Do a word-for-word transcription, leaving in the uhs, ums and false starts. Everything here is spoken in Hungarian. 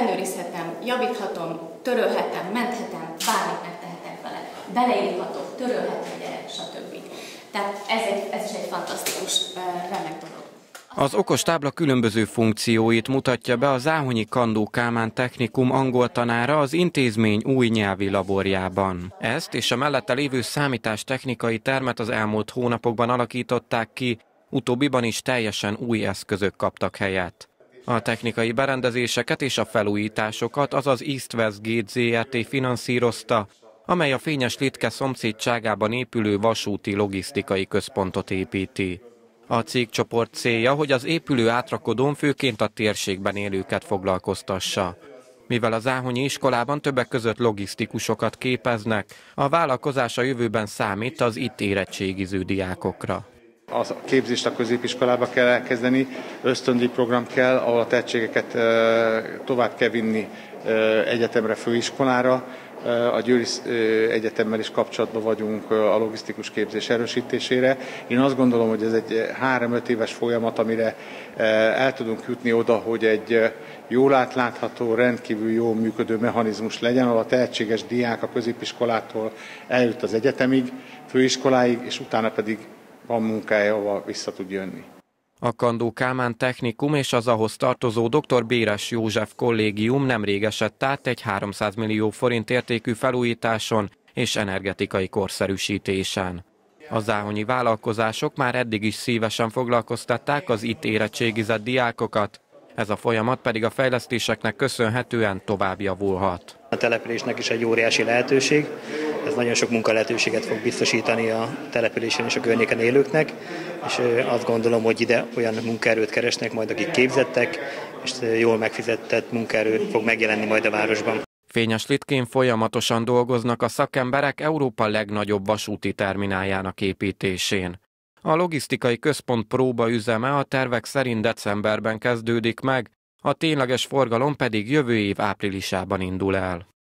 ellenőrizhetem, javíthatom, törölhetem, menthetem, bármit megtehetek vele. Beleírhatok, törölhetem a gyerek, stb. Tehát ez, egy, ez is egy fantasztikus, remek dolog. Az okos tábla különböző funkcióit mutatja be a Záhonyi Kandó Kálmán Technikum angol tanára az intézmény új nyelvi laborjában. Ezt és a mellette lévő számítástechnikai termet az elmúlt hónapokban alakították ki, utóbbiban is teljesen új eszközök kaptak helyet. A technikai berendezéseket és a felújításokat az az East West Gate zé er té finanszírozta, amely a Fényes Litke szomszédságában épülő vasúti logisztikai központot építi. A cégcsoport célja, hogy az épülő átrakodón főként a térségben élőket foglalkoztassa. Mivel a záhonyi iskolában többek között logisztikusokat képeznek, a vállalkozás a jövőben számít az itt érettségiző diákokra. A képzést a középiskolába kell elkezdeni, ösztöndíj program kell, ahol a tehetségeket tovább kell vinni egyetemre, főiskolára. A Győri Egyetemmel is kapcsolatban vagyunk a logisztikus képzés erősítésére. Én azt gondolom, hogy ez egy három-öt éves folyamat, amire el tudunk jutni oda, hogy egy jól átlátható, rendkívül jól működő mechanizmus legyen, ahol a tehetséges diák a középiskolától eljut az egyetemig, főiskoláig, és utána pedig van munkája, ahol vissza tud jönni. A Kandó Kálmán Technikum és az ahhoz tartozó doktor Béres József kollégium nemrég esett át egy háromszáz millió forint értékű felújításon és energetikai korszerűsítésen. A záhonyi vállalkozások már eddig is szívesen foglalkoztatták az itt érettségizett diákokat, ez a folyamat pedig a fejlesztéseknek köszönhetően tovább javulhat. A településnek is egy óriási lehetőség, ez nagyon sok munkalehetőséget fog biztosítani a településen és a környéken élőknek, és azt gondolom, hogy ide olyan munkaerőt keresnek majd, akik képzettek, és jól megfizetett munkaerő fog megjelenni majd a városban. Fényes Litkén folyamatosan dolgoznak a szakemberek Európa legnagyobb vasúti termináljának építésén. A logisztikai központ próbaüzeme a tervek szerint decemberben kezdődik meg, a tényleges forgalom pedig jövő év áprilisában indul el.